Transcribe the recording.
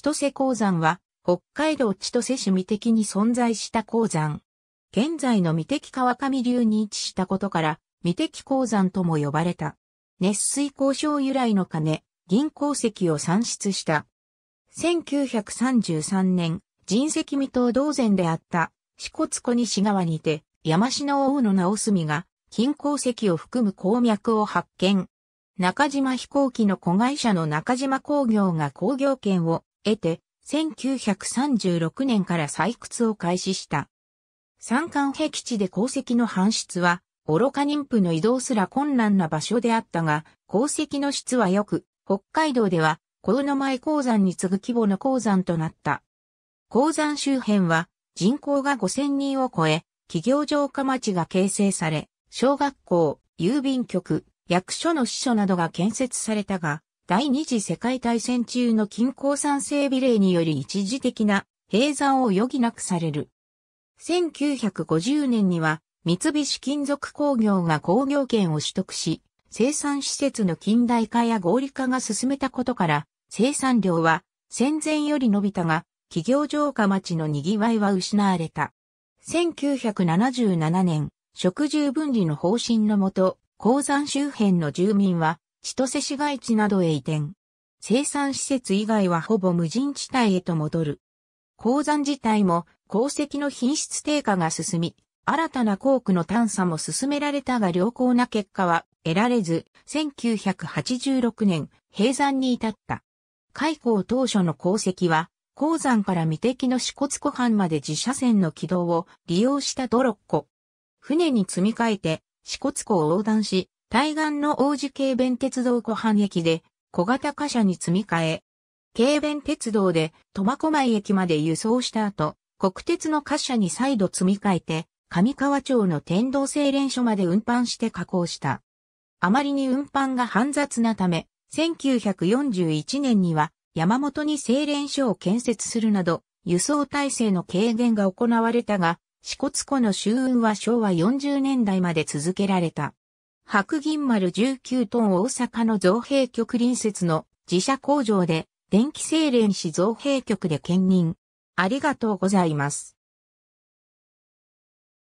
千歳鉱山は、北海道千歳市美礘に存在した鉱山。現在の美礘川上流に位置したことから、美礘鉱山とも呼ばれた。熱水鉱床由来の金、銀鉱石を産出した。1933年、神石未踏同然であった、支笏湖西側にて、山科大野直澄が、金鉱石を含む鉱脈を発見。中島飛行機の子会社の中島鉱業が鉱業権を得て、1936年から採掘を開始した。山間僻地で鉱石の搬出は、愚か人夫の移動すら困難な場所であったが、鉱石の質は良く、北海道では、鴻前鉱山に次ぐ規模の鉱山となった。鉱山周辺は、人口が5000人を超え、企業城下町が形成され、小学校、郵便局、役所の支所などが建設されたが、第二次世界大戦中の金鉱山整備令により一時的な閉山を余儀なくされる。1950年には三菱金属鉱業が鉱業権を取得し、生産施設の近代化や合理化が進めたことから、生産量は戦前より伸びたが、企業城下町の賑わいは失われた。1977年、職住分離の方針のもと、鉱山周辺の住民は、千歳市街地などへ移転。生産施設以外はほぼ無人地帯へと戻る。鉱山自体も鉱石の品質低下が進み、新たな鉱区の探査も進められたが良好な結果は得られず、1986年、閉山に至った。開港当初の鉱石は、鉱山から美礘の支笏湖畔まで自社船の軌道を利用した泥っこ。船に積み替えて、支笏湖を横断し、対岸の王子軽便鉄道湖畔駅で小型貨車に積み替え、軽便鉄道で苫小牧駅まで輸送した後、国鉄の貨車に再度積み替えて、上川町の天童製錬所まで運搬して加工した。あまりに運搬が煩雑なため、1941年には山本に製錬所を建設するなど、輸送体制の軽減が行われたが、支笏湖の周運は昭和40年代まで続けられた。白銀丸19トン大阪の造幣局隣接の自社工場で電気精錬士造幣局で兼任。ありがとうございます。